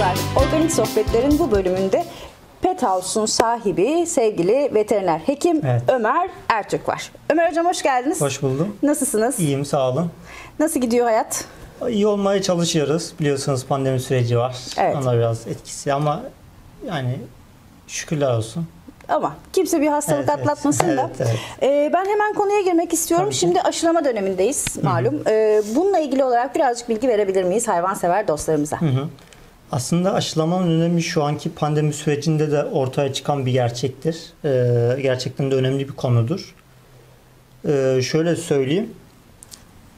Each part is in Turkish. Merhabalar, Organik Sohbetler'in bu bölümünde Pet House'un sahibi sevgili veteriner hekim Ömer Ertürk var. Ömer Hocam hoş geldiniz. Hoş buldum. Nasılsınız? İyiyim, sağ olun. Nasıl gidiyor hayat? İyi olmaya çalışıyoruz. Biliyorsunuz pandemi süreci var. Evet. Ona biraz etkisi ama yani şükürler olsun. Ama kimse bir hastalık atlatmasın da. Ben hemen konuya girmek istiyorum. Tabii. Şimdi aşılama dönemindeyiz malum. Bununla ilgili olarak birazcık bilgi verebilir miyiz hayvansever dostlarımıza? Hı. Aslında aşılamanın önemi şu anki pandemi sürecinde de ortaya çıkan bir gerçektir. Gerçekten de önemli bir konudur. Şöyle söyleyeyim.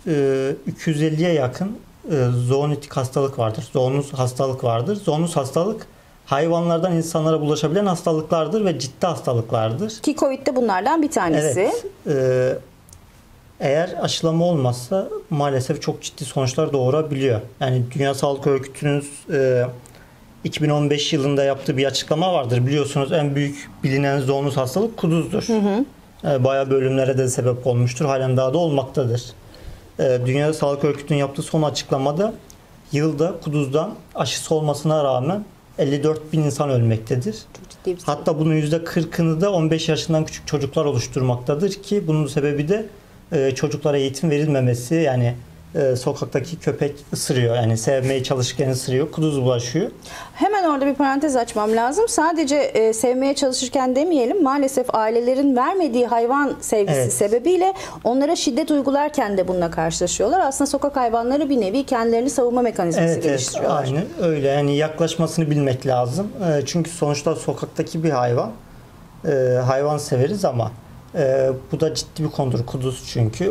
250'ye yakın zoonotik hastalık vardır. Zoonoz hastalık vardır. Zoonoz hastalık hayvanlardan insanlara bulaşabilen hastalıklardır ve ciddi hastalıklardır. Ki Covid'de bunlardan bir tanesi. Evet. Eğer aşılama olmazsa maalesef çok ciddi sonuçlar doğurabiliyor. Yani Dünya Sağlık Örgütü'nün 2015 yılında yaptığı bir açıklama vardır. Biliyorsunuz en büyük bilinen zoonoz hastalık kuduzdur. Bayağı bölümlere de sebep olmuştur. Halen daha da olmaktadır. Dünya Sağlık Örgütü'nün yaptığı son açıklamada yılda kuduzdan aşısı olmasına rağmen 54 bin insan ölmektedir. Hatta bunun %40'ını da 15 yaşından küçük çocuklar oluşturmaktadır ki bunun sebebi de çocuklara eğitim verilmemesi, yani sokaktaki köpek ısırıyor, yani sevmeye çalışırken ısırıyor, kuduz bulaşıyor. Hemen orada bir parantez açmam lazım. Sadece sevmeye çalışırken demeyelim, maalesef ailelerin vermediği hayvan sevgisi sebebiyle onlara şiddet uygularken de bununla karşılaşıyorlar. Aslında sokak hayvanları bir nevi kendilerini savunma mekanizması geliştiriyorlar. Evet, aynen öyle, yani yaklaşmasını bilmek lazım. Çünkü sonuçta sokaktaki bir hayvan, hayvan severiz ama bu da ciddi bir konudur. Kuduz çünkü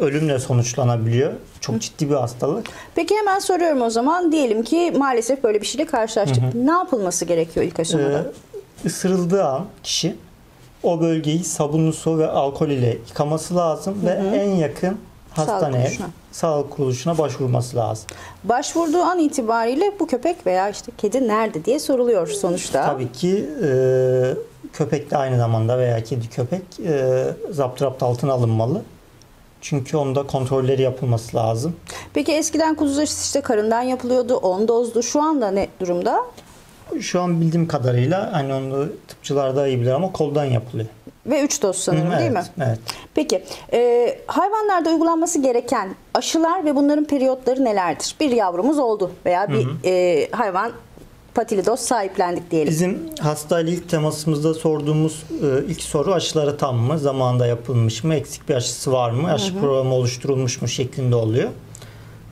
ölümle sonuçlanabiliyor. Çok ciddi bir hastalık. Peki hemen soruyorum o zaman. Diyelim ki maalesef böyle bir şeyle karşılaştık. Ne yapılması gerekiyor ilk aşamada? Isırıldığı an kişi o bölgeyi sabunlu su ve alkol ile yıkaması lazım ve en yakın hastaneye, sağlık kuruluşuna başvurması lazım. Başvurduğu an itibariyle bu köpek veya işte kedi nerede diye soruluyor sonuçta. Tabii ki köpek de aynı zamanda veya kedi köpek zapturapt altına alınmalı. Çünkü onda kontrolleri yapılması lazım. Peki eskiden kuduz aşısı işte karından yapılıyordu, 10 dozdu. Şu anda ne durumda? Şu an bildiğim kadarıyla, hani onu tıpçılar da iyi bilir ama koldan yapılıyor. Ve 3 doz sanırım değil mi? Evet. Peki hayvanlarda uygulanması gereken aşılar ve bunların periyotları nelerdir? Bir yavrumuz oldu veya bir hayvan patilidos sahiplendik diyelim. Bizim hastayla ilk temasımızda sorduğumuz ilk soru aşıları tam mı? Zamanında yapılmış mı? Eksik bir aşısı var mı? Aşı programı oluşturulmuş mu? Şeklinde oluyor.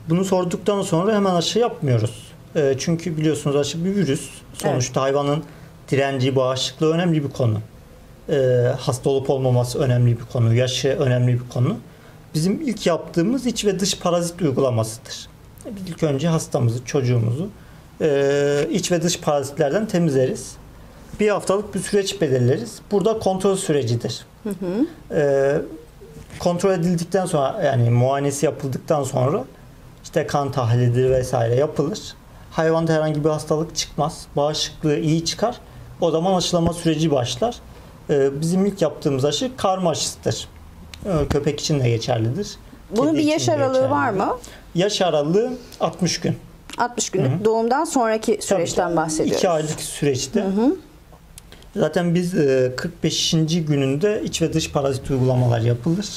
Bunu sorduktan sonra hemen aşı yapmıyoruz. Çünkü biliyorsunuz aşı bir virüs. Sonuçta hayvanın direnci, bağışıklığı önemli bir konu. Hasta olup olmaması önemli bir konu. Yaşı önemli bir konu. Bizim ilk yaptığımız iç ve dış parazit uygulamasıdır. İlk önce hastamızı, çocuğumuzu iç ve dış parazitlerden temizleriz. Bir haftalık bir süreç belirleriz. Burada kontrol sürecidir. Kontrol edildikten sonra, yani muayenesi yapıldıktan sonra işte kan tahlili vesaire yapılır. Hayvanda herhangi bir hastalık çıkmaz. Bağışıklığı iyi çıkar. O zaman aşılama süreci başlar. Bizim ilk yaptığımız aşı karma aşısıdır. Köpek için de geçerlidir. Bunun bir yaş aralığı var mı? Yaş aralığı 60 gün. 60 günlük doğumdan sonraki süreçten bahsediyoruz. 2 aylık süreçte. Zaten biz 45. gününde iç ve dış parazit uygulamalar yapılır.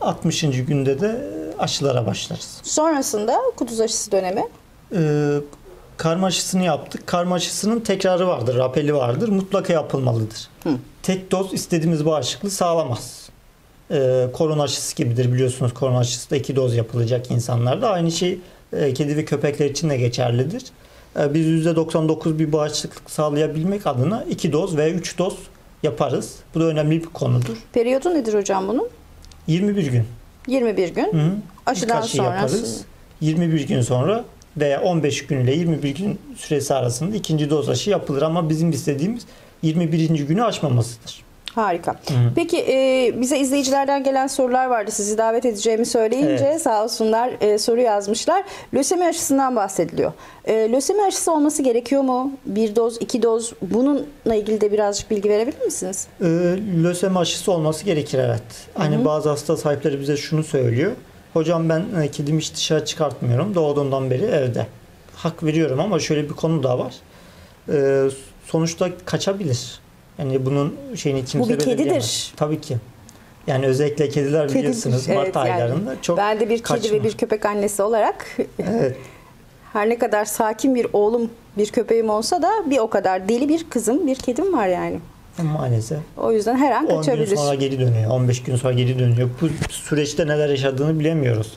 60. günde de aşılara başlarız. Sonrasında kuduz aşısı dönemi? Karma aşısını yaptık. Karma aşısının tekrarı vardır, rapeli vardır. Mutlaka yapılmalıdır. Tek doz istediğimiz bağışıklığı sağlamaz. Korona aşısı gibidir, biliyorsunuz. Korona aşısı da 2 doz yapılacak insanlarda. Aynı şey kedi ve köpekler için de geçerlidir. Biz %99 bir bağışıklık sağlayabilmek adına 2 doz veya 3 doz yaparız. Bu da önemli bir konudur. Periyodu nedir hocam bunun? 21 gün. 21 gün. Aşıdan sonra yaparız. 21 gün sonra veya 15 gün ile 21 gün süresi arasında 2. doz aşı yapılır ama bizim istediğimiz 21. günü aşmamasıdır. Harika. Peki bize izleyicilerden gelen sorular vardı. Sizi davet edeceğimi söyleyince sağ olsunlar soru yazmışlar. Lösemi aşısından bahsediliyor. Lösemi aşısı olması gerekiyor mu? 1 doz, 2 doz. Bununla ilgili de birazcık bilgi verebilir misiniz? Lösemi aşısı olması gerekir, evet. Hani bazı hasta sahipleri bize şunu söylüyor. Hocam ben kedimi hiç dışarı çıkartmıyorum. Doğduğundan beri evde. hak veriyorum ama şöyle bir konu daha var. Sonuçta kaçabilir. Yani bunun şeyini kimse belirleyemez. Tabii ki. Yani özellikle kediler biliyorsunuz Mart aylarında çok kaçma. Ben de bir kedi ve bir köpek annesi olarak evet. Her ne kadar sakin bir oğlum, bir köpeğim olsa da bir o kadar deli bir kızım, bir kedim var yani. Maalesef. O yüzden her an kaçabilir. 10 gün sonra geri dönüyor, 15 gün sonra geri dönüyor. Bu süreçte neler yaşadığını bilemiyoruz.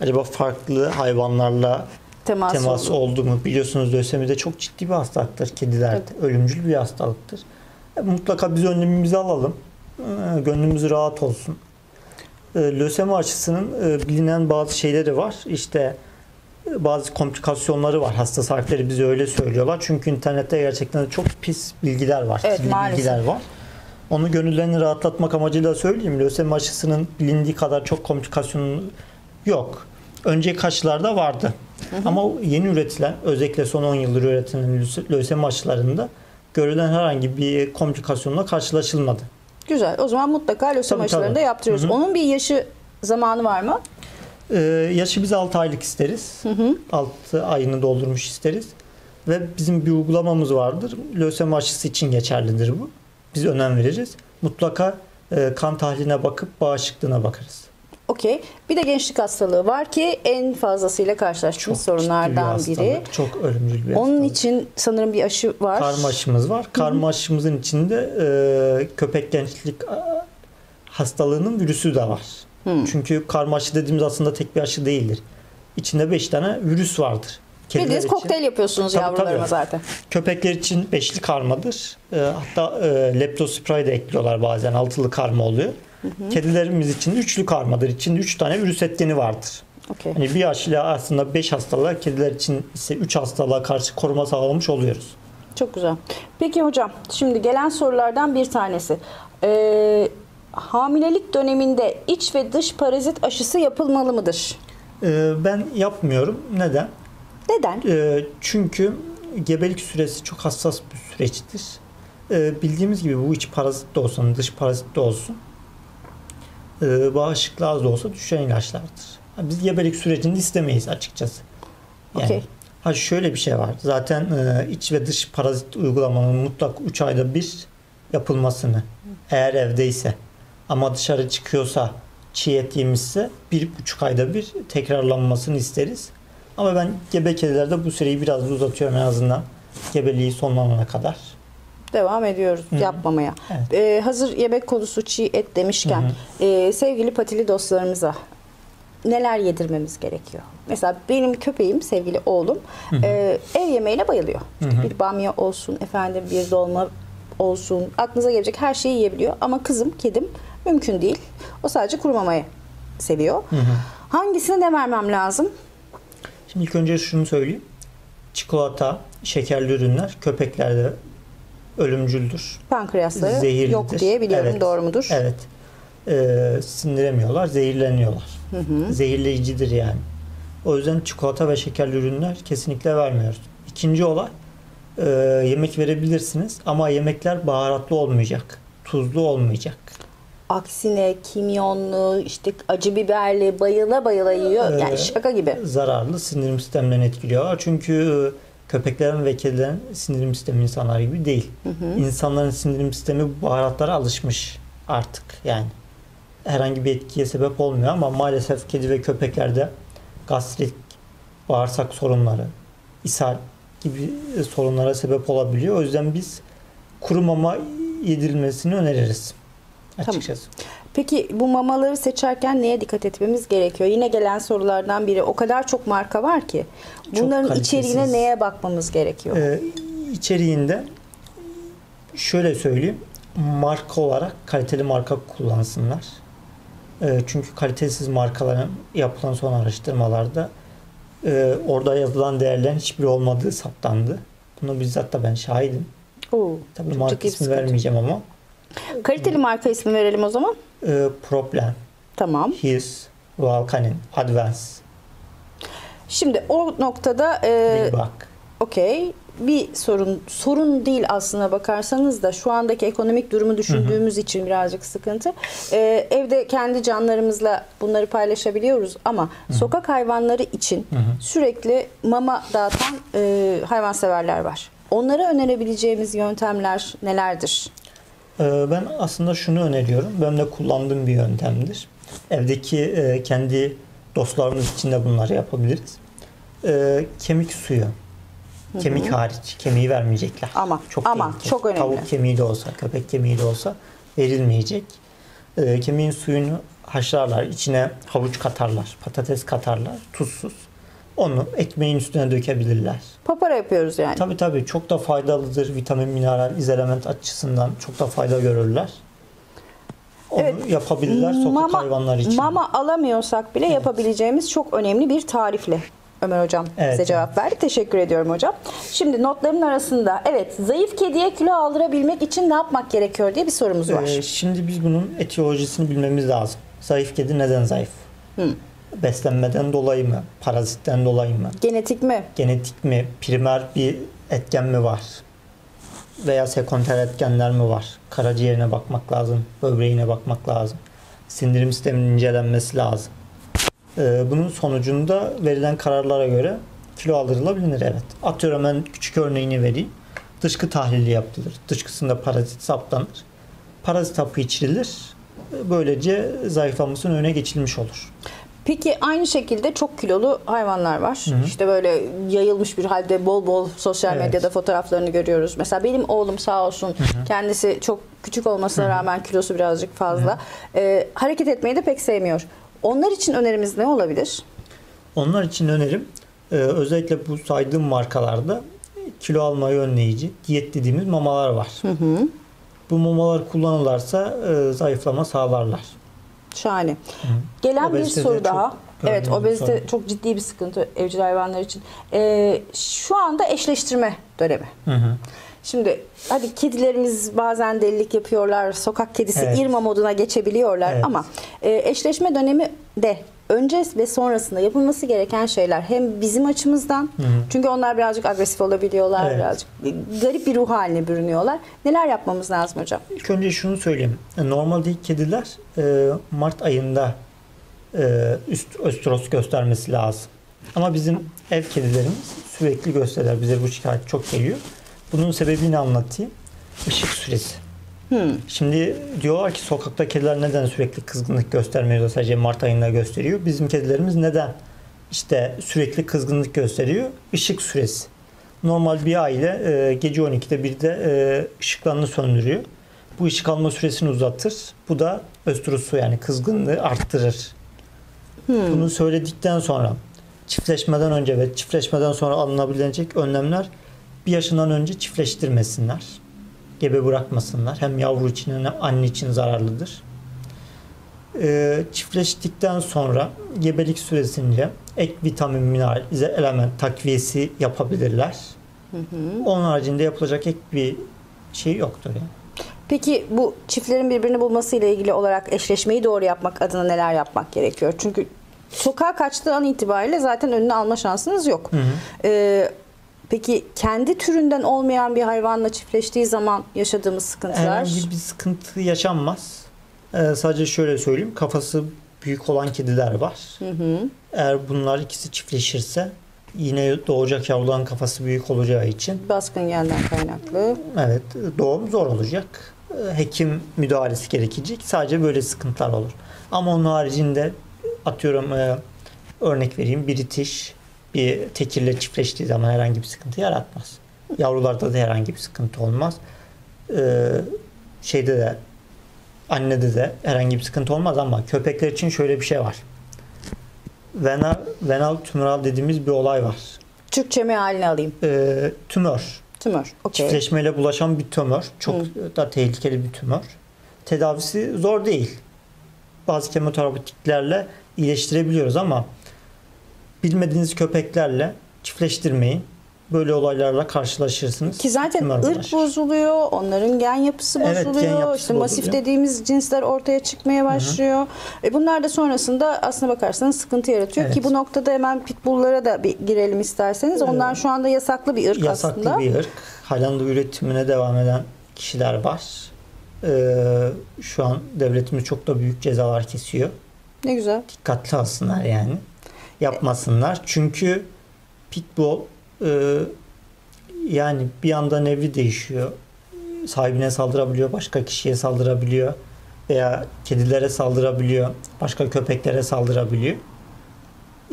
Acaba farklı hayvanlarla temas oldu mu? Biliyorsunuz lösemi de çok ciddi bir hastalıktır kedilerde. Evet. Ölümcül bir hastalıktır. Mutlaka biz önlemimizi alalım. Gönlümüz rahat olsun. Lösemi aşısının bilinen bazı şeyleri var. İşte bazı komplikasyonları var. Hasta sahipleri bize öyle söylüyorlar. Çünkü internette gerçekten çok pis bilgiler var. Evet, bilgiler var. Onu gönüllerini rahatlatmak amacıyla söyleyeyim. Lösemi aşısının bilindiği kadar çok komplikasyonu yok. Önceki aşılarda vardı. Hı hı. Ama yeni üretilen, özellikle son 10 yıldır üretilen lösemi aşılarında görülen herhangi bir komplikasyonla karşılaşılmadı. Güzel. O zaman mutlaka lösemi aşılarını da yaptırıyoruz. Hı hı. Onun bir yaşı zamanı var mı? Yaşı biz 6 aylık isteriz. Hı hı. 6 ayını doldurmuş isteriz. Ve bizim bir uygulamamız vardır. Lösemi aşısı için geçerlidir bu. Biz önem veririz. Mutlaka kan tahliline bakıp bağışıklığına bakarız. Okey. Bir de gençlik hastalığı var ki en fazlasıyla karşılaştığımız sorunlardan biri. Çok ölümcül bir hastalık. Onun için sanırım bir aşı var. Karma aşımız var. Karma aşımızın içinde köpek gençlik hastalığının virüsü de var. Hı. Çünkü karma aşı dediğimiz aslında tek bir aşı değildir. İçinde 5 tane virüs vardır. Bildiğiniz kokteyl yapıyorsunuz yavrularıma zaten. Köpekler için 5'li karmadır. Hatta leptospirayı da ekliyorlar bazen. 6'lı karma oluyor. Hı hı. Kedilerimiz için 3'lü karmadır. İçinde 3 tane virüs etkeni vardır. Okay. Yani bir aşıyla aslında 5 hastalığa, kediler için ise 3 hastalığa karşı koruma sağlamış oluyoruz. Çok güzel. Peki hocam, şimdi gelen sorulardan bir tanesi. Hamilelik döneminde iç ve dış parazit aşısı yapılmalı mıdır? Ben yapmıyorum. Neden? Neden? Çünkü gebelik süresi çok hassas bir süreçtir. Bildiğimiz gibi bu iç parazit de olsun, dış parazit de olsun, bağışıklığı az da olsa düşen ilaçlardır. Biz gebelik sürecini istemeyiz açıkçası. Yani, okay. Şöyle bir şey var. Zaten iç ve dış parazit uygulamanın mutlak 3 ayda bir yapılmasını, eğer evdeyse ama dışarı çıkıyorsa, çiğ et yemişse 1,5 ayda bir tekrarlanmasını isteriz. Ama ben gebe kedilerde bu süreyi biraz uzatıyorum, en azından gebeliği sonlanana kadar. Devam ediyoruz Hı-hı. yapmamaya. Evet. Hazır yemek konusu, çiğ et demişken sevgili patili dostlarımıza neler yedirmemiz gerekiyor? Mesela benim köpeğim, sevgili oğlum ev yemeğine bayılıyor. Hı-hı. Bir bamya olsun, efendim bir dolma olsun, aklınıza gelecek her şeyi yiyebiliyor. Ama kızım, kedim mümkün değil. O sadece kuru mamayı seviyor. Hı-hı. Hangisine ne vermem lazım? Şimdi ilk önce şunu söyleyeyim. Çikolata, şekerli ürünler köpeklerde ölümcüldür. Pankreasları zehirlidir. Yok diye biliyorum. Evet. Doğru mudur? Evet. Sindiremiyorlar, zehirleniyorlar. Hı hı. Zehirleyicidir yani. O yüzden çikolata ve şekerli ürünler kesinlikle vermiyoruz. İkinci olay, yemek verebilirsiniz ama yemekler baharatlı olmayacak, tuzlu olmayacak. Aksine kimyonlu, işte acı biberli bayıla bayıla yiyor. Yani şaka gibi. Zararlı, sindirim sistemlerini etkiliyorlar. Çünkü köpeklerin ve kedilerin sindirim sistemi insanlar gibi değil. Hı hı. İnsanların sindirim sistemi baharatlara alışmış artık. Yani herhangi bir etkiye sebep olmuyor ama maalesef kedi ve köpeklerde gastrik, bağırsak sorunları, ishal gibi sorunlara sebep olabiliyor. O yüzden biz kuru mama yedirilmesini öneririz. Açıkçası. Tamam. Peki bu mamaları seçerken neye dikkat etmemiz gerekiyor? Yine gelen sorulardan biri. O kadar çok marka var ki. Bunların içeriğine neye bakmamız gerekiyor? İçeriğinde şöyle söyleyeyim. Marka olarak kaliteli marka kullansınlar. Çünkü kalitesiz markaların yapılan son araştırmalarda orada yazılan değerlerin hiçbiri olmadığı saptandı. Bunu bizzat da ben şahidim. Tabii marka ismi vermeyeceğim ama. Kaliteli marka ismi verelim o zaman. Problem. Tamam. His Vulcanin, Advance. Şimdi o noktada bir bak. Okey. bir sorun değil aslına bakarsanız da şu andaki ekonomik durumu düşündüğümüz hı hı. için birazcık sıkıntı. Evde kendi canlarımızla bunları paylaşabiliyoruz ama hı hı. sokak hayvanları için hı hı. sürekli mama dağıtan hayvanseverler var. Onlara önerebileceğimiz yöntemler nelerdir? Ben aslında şunu öneriyorum. Ben de kullandığım bir yöntemdir. Evdeki kendi dostlarımız için de bunları yapabiliriz. Kemik suyu. Hı-hı. Kemik hariç. Kemiği vermeyecekler. Ama çok önemli. Tavuk kemiği de olsa, köpek kemiği de olsa verilmeyecek. Kemiğin suyunu haşlarlar. İçine havuç katarlar. Patates katarlar. Tuzsuz. Onu ekmeğin üstüne dökebilirler. Papara yapıyoruz yani. Tabii tabii. Çok da faydalıdır. Vitamin, mineral, izolement açısından çok da fayda görürler. Onu evet, yapabilirler sokak hayvanlar için. Mama alamıyorsak bile evet. yapabileceğimiz çok önemli bir tarifle Ömer Hocam evet, size cevap verdi. Teşekkür ediyorum hocam. Şimdi notların arasında evet zayıf kediye kilo aldırabilmek için ne yapmak gerekiyor diye bir sorumuz var. Şimdi biz bunun etiyolojisini bilmemiz lazım. Zayıf kedi neden zayıf? Beslenmeden dolayı mı? Parazitten dolayı mı? Genetik mi? Genetik mi? Primer bir etken mi var? Veya sekonder etkenler mi var? Karaciğerine bakmak lazım. Böbreğine bakmak lazım. Sindirim sisteminin incelenmesi lazım. Bunun sonucunda verilen kararlara göre kilo aldırılabilir evet. Atıyorum ben küçük örneğini vereyim. Dışkı tahlili yapılır. Dışkısında parazit saptanır. Parazit hapı içirilir. Böylece zayıflamasının önüne geçilmiş olur. Peki aynı şekilde çok kilolu hayvanlar var. Hı hı. İşte böyle yayılmış bir halde bol bol sosyal medyada evet. fotoğraflarını görüyoruz. Mesela benim oğlum sağ olsun hı hı. kendisi çok küçük olmasına hı hı. rağmen kilosu birazcık fazla. Hı hı. Hareket etmeyi de pek sevmiyor. Onlar için önerimiz ne olabilir? Onlar için önerim özellikle bu saydığım markalarda kilo almayı önleyici diyet dediğimiz mamalar var. Hı hı. Bu mamalar kullanırlarsa zayıflama sağlarlar. Şahane. Hı. Gelen obezite bir soru daha. Evet, obezite çok ciddi bir sıkıntı evcil hayvanlar için. Şu anda eşleştirme dönemi. Hı hı. Şimdi hadi kedilerimiz bazen delilik yapıyorlar. Sokak kedisi evet. irma moduna geçebiliyorlar evet. ama eşleşme dönemi de önce ve sonrasında yapılması gereken şeyler hem bizim açımızdan hı hı. çünkü onlar birazcık agresif olabiliyorlar. Evet. Birazcık garip bir ruh haline bürünüyorlar. Neler yapmamız lazım hocam? İlk önce şunu söyleyeyim. Normalde kediler Mart ayında üst östroz göstermesi lazım. Ama bizim ev kedilerimiz sürekli gösterir. Bize bu şikayet çok geliyor. Bunun sebebini anlatayım. Işık süresi. Şimdi diyorlar ki sokakta kediler neden sürekli kızgınlık göstermiyor da sadece Mart ayında gösteriyor. Bizim kedilerimiz neden işte sürekli kızgınlık gösteriyor? Işık süresi. Normal bir aile gece 12'de bir de ışıklarını söndürüyor. Bu ışık alma süresini uzatır. Bu da östrosu yani kızgınlığı arttırır. Bunu söyledikten sonra çiftleşmeden önce ve çiftleşmeden sonra alınabilecek önlemler: bir yaşından önce çiftleştirmesinler. Gebe bırakmasınlar. Hem yavru için hem anne için zararlıdır. Çiftleştikten sonra gebelik süresince ek vitamin, mineral, element takviyesi yapabilirler. Hı hı. Onun haricinde yapılacak ek bir şey yoktur yani. Peki bu çiftlerin birbirini bulması ile ilgili olarak eşleşmeyi doğru yapmak adına neler yapmak gerekiyor? Çünkü sokağa kaçtığı an itibariyle zaten önüne alma şansınız yok. Hı hı. Peki kendi türünden olmayan bir hayvanla çiftleştiği zaman yaşadığımız sıkıntılar? Herhangi bir sıkıntı yaşanmaz. Sadece şöyle söyleyeyim. Kafası büyük olan kediler var. Hı hı. Eğer bunlar ikisi çiftleşirse yine doğacak yavruların kafası büyük olacağı için. Baskın yerden kaynaklı. Evet. Doğum zor olacak. Hekim müdahalesi gerekecek. Sadece böyle sıkıntılar olur. Ama onun haricinde atıyorum örnek vereyim. British bir tekirle çiftleştiği zaman herhangi bir sıkıntı yaratmaz. Yavrularda da herhangi bir sıkıntı olmaz. Şeyde de annede de herhangi bir sıkıntı olmaz ama köpekler için şöyle bir şey var. Venal tümöral dediğimiz bir olay var. Türkçe mi haline alayım? Tümör. Tümör. Okay. Çiftleşmeyle bulaşan bir tümör. Çok da tehlikeli bir tümör. Tedavisi zor değil. Bazı kemoterapilerle iyileştirebiliyoruz ama bilmediğiniz köpeklerle çiftleştirmeyin. böyle olaylarla karşılaşırsınız. Ki zaten ırk bozuluyor, onların gen yapısı bozuluyor, gen yapısı işte bozuluyor. Masif dediğimiz cinsler ortaya çıkmaya başlıyor. Hı-hı. Bunlar da sonrasında aslına bakarsanız sıkıntı yaratıyor ki bu noktada hemen pitbulllara da bir girelim isterseniz. Onlar şu anda yasaklı bir ırk aslında. Yasaklı bir ırk. Halen de üretimine devam eden kişiler var. Şu an devletimiz çok da büyük cezalar kesiyor. Ne güzel. Dikkatli olsunlar yani. Yapmasınlar. Çünkü pitbull yani bir yandan evri değişiyor. Sahibine saldırabiliyor, başka kişiye saldırabiliyor veya kedilere saldırabiliyor, başka köpeklere saldırabiliyor.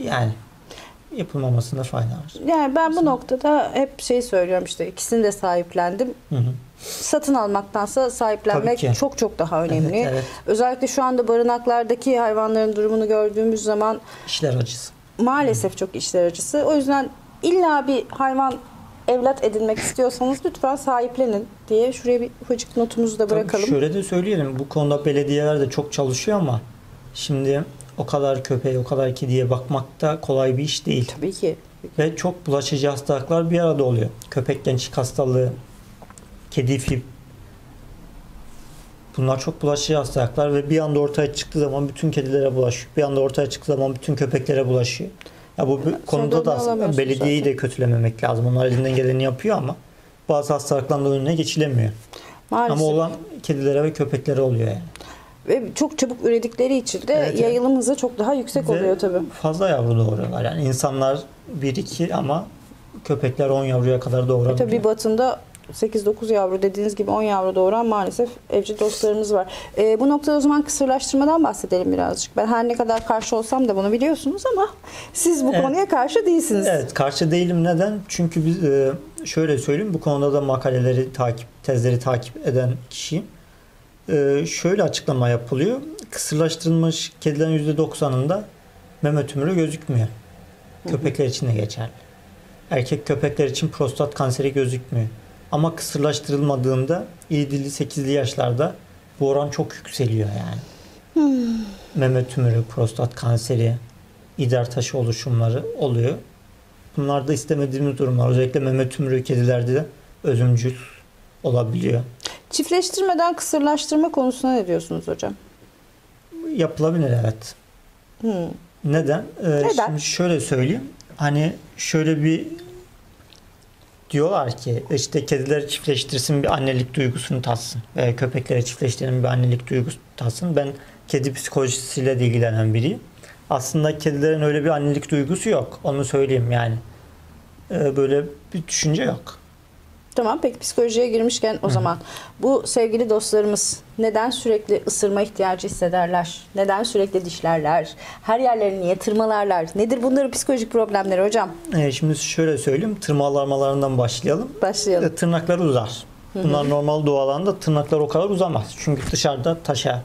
Yani yapılmamasında fayda var. Yani ben bu noktada hep şey söylüyorum, işte ikisini de sahiplendim. Hı hı. Satın almaktansa sahiplenmek çok çok daha önemli. Evet, evet. Özellikle şu anda barınaklardaki hayvanların durumunu gördüğümüz zaman işler acısı. Maalesef çok işler acısı. O yüzden İlla bir hayvan evlat edinmek istiyorsanız lütfen sahiplenin diye şuraya bir ufacık notumuzu da bırakalım. Tabii şöyle de söyleyelim, bu konuda belediyeler de çok çalışıyor ama şimdi o kadar köpeğe, o kadar kediye bakmak da kolay bir iş değil. Tabii ki. Ve çok bulaşıcı hastalıklar bir arada oluyor. Köpek gençlik hastalığı, kedi fib. Bunlar çok bulaşıcı hastalıklar ve bir anda ortaya çıktığı zaman bütün kedilere bulaşıyor. Bir anda ortaya çıktığı zaman bütün köpeklere bulaşıyor. Ya bu konuda da aslında belediyeyi de kötülememek lazım. Onlar elinden geleni yapıyor ama bazı hastalıkların önüne geçilemiyor. Maalesef. Ama olan kedilere ve köpeklere oluyor yani. Ve çok çabuk üredikleri için de yayılım hızı çok daha yüksek oluyor tabii. Fazla yavru doğuruyorlar. Yani insanlar 1-2 ama köpekler 10 yavruya kadar doğurabiliyor. Tabii batında 8-9 yavru dediğiniz gibi 10 yavru doğuran maalesef evcil dostlarımız var. Bu noktada o zaman kısırlaştırmadan bahsedelim birazcık. Ben her ne kadar karşı olsam da bunu biliyorsunuz ama siz bu konuya karşı değilsiniz. Evet, karşı değilim. Neden? Çünkü biz şöyle söyleyeyim, bu konuda da makaleleri tezleri takip eden kişiyim. Şöyle açıklama yapılıyor. Kısırlaştırılmış kedilerin %90'ında meme tümörü gözükmüyor. Köpekler için de geçerli. Erkek köpekler için prostat kanseri gözükmüyor. Ama kısırlaştırılmadığında 7-8'li yaşlarda bu oran çok yükseliyor yani. Meme tümörü, prostat kanseri, idrar taşı oluşumları oluyor. Bunlar da istemediğimiz durumlar. Özellikle meme tümörü kedilerde de özümcül olabiliyor. Çiftleştirmeden kısırlaştırma konusuna ne diyorsunuz hocam? Yapılabilir, evet. Neden? Neden? Şimdi şöyle söyleyeyim. Hani şöyle bir diyorlar ki işte kedileri çiftleştirsin, bir annelik duygusunu tatsın. Köpekleri çiftleştirin, bir annelik duygusu tatsın. Ben kedi psikolojisiyle de ilgilenen biriyim. Aslında kedilerin öyle bir annelik duygusu yok. Onu söyleyeyim yani. Böyle bir düşünce yok. Tamam, peki psikolojiye girmişken o zaman bu sevgili dostlarımız neden sürekli ısırma ihtiyacı hissederler? Neden sürekli dişlerler? Her yerlerini niye tırmalarlar? Nedir bunların psikolojik problemleri hocam? Şimdi şöyle söyleyeyim, tırmalamalarından başlayalım. Başlayalım. Tırnakları uzar. Bunlar normal doğal alanda tırnaklar o kadar uzamaz. Çünkü dışarıda taşa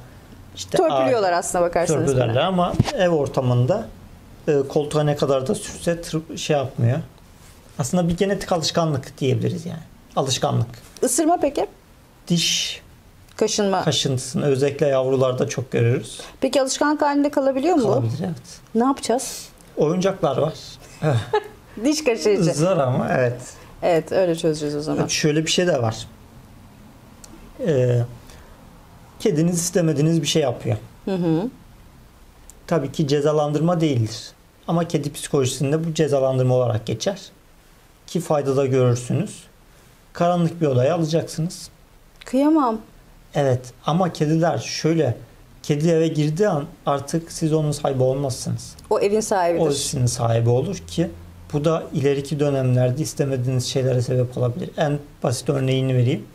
işte törpülüyorlar aslına bakarsanız. Törpülerler ama ev ortamında koltuğa ne kadar da sürse şey yapmıyor. Aslında bir genetik alışkanlık diyebiliriz yani. Alışkanlık. Isırma peki? Diş. Kaşınma. Kaşıntısını özellikle yavrularda çok görürüz. Peki alışkanlık halinde kalabiliyor mu? Kalabilir, evet. Ne yapacağız? Oyuncaklar var. Diş kaşıyıcı. Zor ama evet. Evet, öyle çözeceğiz o zaman. Şöyle bir şey de var. Kediniz istemediğiniz bir şey yapıyor. Tabii ki cezalandırma değildir. Ama kedi psikolojisinde bu cezalandırma olarak geçer. Ki fayda da görürsünüz. Karanlık bir odaya alacaksınız. Kıyamam. Evet ama kediler şöyle, kedi eve girdiği an artık siz onun sahibi olmazsınız. O evin sahibidir. O sizin sahibi olur ki bu da ileriki dönemlerde istemediğiniz şeylere sebep olabilir. En basit örneğini vereyim.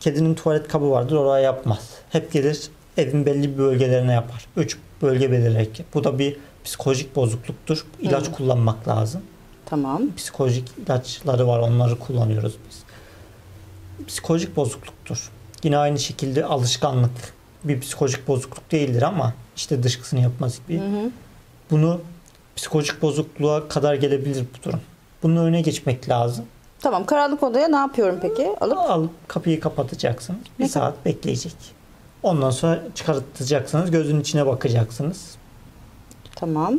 Kedinin tuvalet kabı vardır, oraya yapmaz. Hep gelir evin belli bir bölgelerine yapar. 3 bölge belirleyerek. Bu da bir psikolojik bozukluktur. İlaç kullanmak lazım. Tamam. Psikolojik ilaçları var, onları kullanıyoruz biz. Psikolojik bozukluktur. Yine aynı şekilde alışkanlık bir psikolojik bozukluk değildir ama işte dışkısını yapması gibi. Bunu psikolojik bozukluğa kadar gelebilir bu durum. Bunun önüne geçmek lazım. Tamam, karanlık odaya ne yapıyorum peki? Alıp kapıyı kapatacaksın. Bir saat bekleyecek. Ondan sonra çıkartacaksınız. Gözünün içine bakacaksınız. Tamam.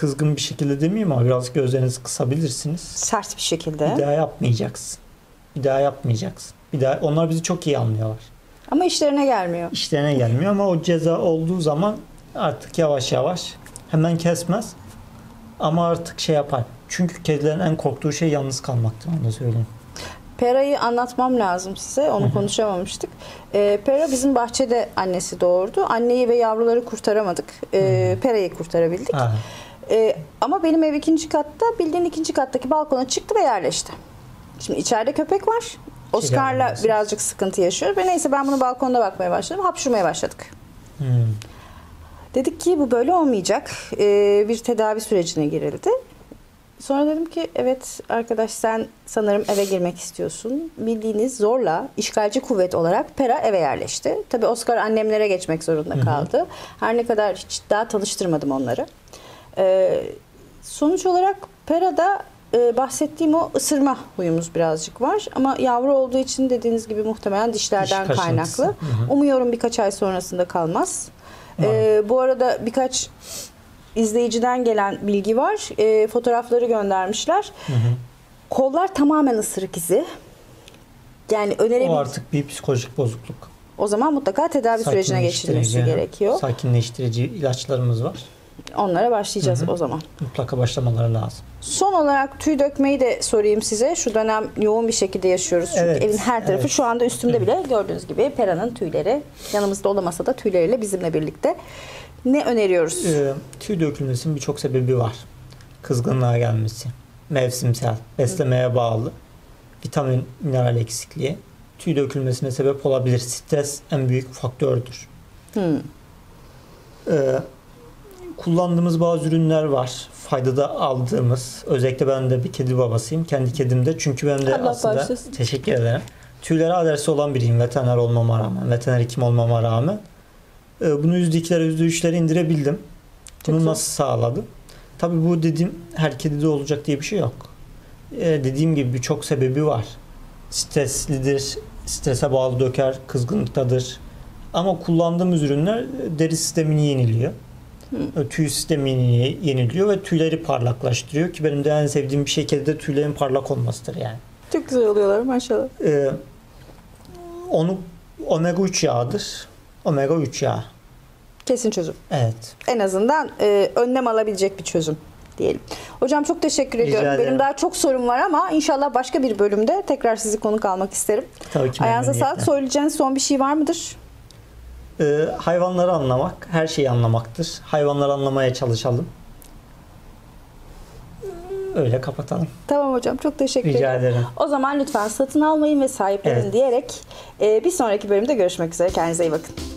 kızgın bir şekilde demeyeyim ama biraz gözlerinizi kısabilirsiniz. Sert bir şekilde. Bir daha yapmayacaksın. Bir daha yapmayacaksın. Bir daha. Onlar bizi çok iyi anlıyorlar. Ama işlerine gelmiyor. İşlerine gelmiyor ama o ceza olduğu zaman artık yavaş yavaş hemen kesmez. Ama artık şey yapar. Çünkü kedilerin en korktuğu şey yalnız kalmaktır. Onu da söyleyeyim. Pera'yı anlatmam lazım size. Onu konuşamamıştık. Pera bizim bahçede annesi doğurdu. Anneyi ve yavruları kurtaramadık. Pera'yı kurtarabildik. Ama benim ev 2. katta, bildiğin 2. kattaki balkona çıktı ve yerleşti. Şimdi içeride köpek var. Oscar'la birazcık sıkıntı yaşıyor. Ve neyse ben bunu balkonda bakmaya başladım. Hapşurmaya başladık. Dedik ki bu böyle olmayacak. Bir tedavi sürecine girildi. Sonra dedim ki evet arkadaş sen sanırım eve girmek istiyorsun. Bildiğiniz zorla işgalci kuvvet olarak Pera eve yerleşti. Tabii Oscar annemlere geçmek zorunda kaldı. Her ne kadar hiç daha tanıştırmadım onları. Sonuç olarak Pera'da bahsettiğim o ısırma huyumuz birazcık var. Ama yavru olduğu için dediğiniz gibi muhtemelen dişlerden kaynaklı. Umuyorum birkaç ay sonrasında kalmaz. Bu arada birkaç izleyiciden gelen bilgi var. Fotoğrafları göndermişler. Kollar tamamen ısırık izi. Yani önerebilirim. O artık bir psikolojik bozukluk. O zaman mutlaka tedavi sürecine geçirilmesi gerekiyor. Sakinleştirici ilaçlarımız var. Onlara başlayacağız o zaman. Mutlaka başlamaları lazım. Son olarak tüy dökmeyi de sorayım size. Şu dönem yoğun bir şekilde yaşıyoruz. Çünkü evin her tarafı şu anda üstümde bile gördüğünüz gibi Pera'nın tüyleri. Yanımızda olamasa da tüyleriyle bizimle birlikte. Ne öneriyoruz? Tüy dökülmesinin birçok sebebi var. Kızgınlığa gelmesi, mevsimsel, beslemeye bağlı, vitamin, mineral eksikliği. Tüy dökülmesine sebep olabilir. Stres en büyük faktördür. Kullandığımız bazı ürünler var. Faydada aldığımız. Özellikle ben de bir kedi babasıyım. Kendi kedimde. Çünkü ben de aslında teşekkür ederim. Tüylere alerjisi olan biriyim. Veteriner olmama rağmen. Veteriner hekim olmama rağmen. Bunu %2'lere %3'lere indirebildim. Bunu nasıl sağladım? Tabii bu dediğim her kedide olacak diye bir şey yok. Dediğim gibi birçok sebebi var. Streslidir, strese bağlı döker, kızgınlıktadır. Ama kullandığımız ürünler deri sistemini yeniliyor. Tüy sistemini yeniliyor ve tüyleri parlaklaştırıyor ki benim de en sevdiğim bir şey kedide tüylerin parlak olmasıdır yani. Çok güzel oluyorlar maşallah. Onu omega 3 yağıdır. Omega 3 yağı. Kesin çözüm. Evet. En azından önlem alabilecek bir çözüm diyelim. Hocam çok teşekkür ediyorum. Benim daha çok sorum var ama inşallah başka bir bölümde tekrar sizi konuk almak isterim. Tabii ki. Ayağınıza sağlık. Söyleyeceğiniz son bir şey var mıdır? Hayvanları anlamak, her şeyi anlamaktır. Hayvanları anlamaya çalışalım. Öyle kapatalım. Tamam hocam. Çok teşekkür ederim. Rica ederim. O zaman lütfen satın almayın ve sahiplenin diyerek bir sonraki bölümde görüşmek üzere. Kendinize iyi bakın.